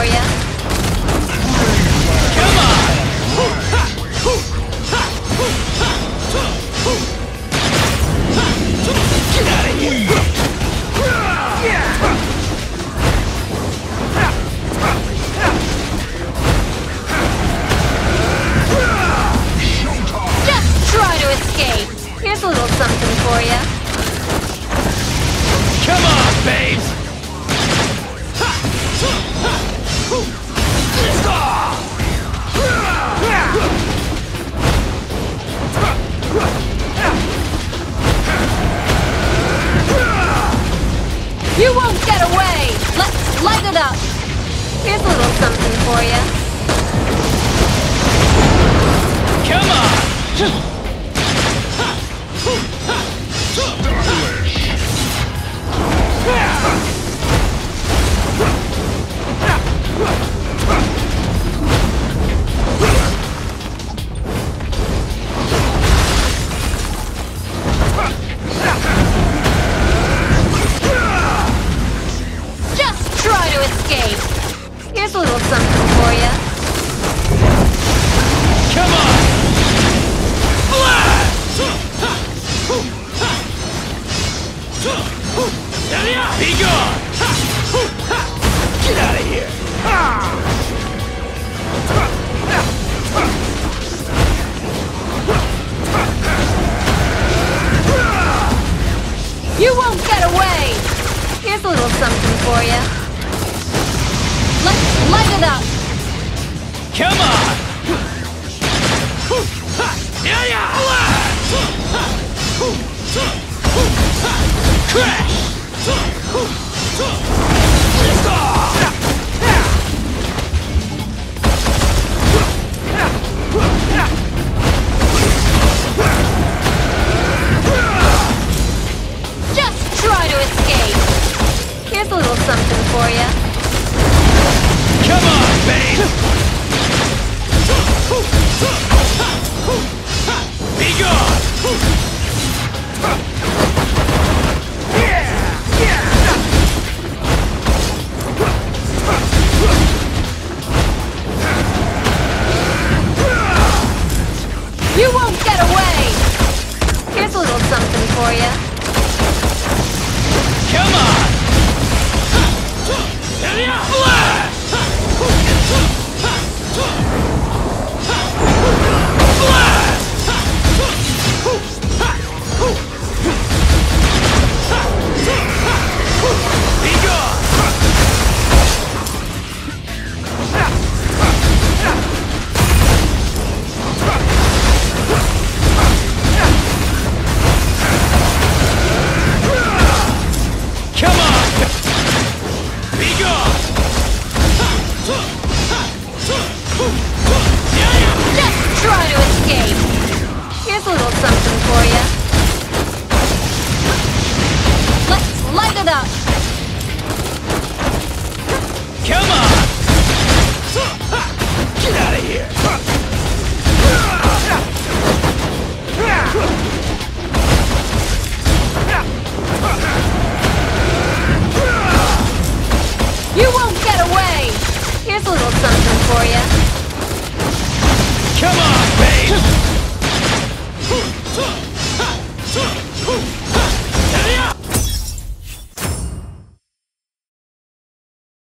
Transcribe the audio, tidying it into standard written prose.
for ya. Come on! Get out of here! Just try to escape! Here's a little something for ya. Come on, babes! You won't get away! Let's light it up! Here's a little something for ya. Come on! Here's a little something for ya. Come on! Blast! Be gone! Get out of here! You won't get away! Here's a little something for ya. Let's light it up! Come on! Crash! Just try to escape! Here's a little something for ya. Come on, babe! Be gone! You won't get away! Here's a little something for ya. Come on! Blast! Here's a little something for ya. Come on, babe!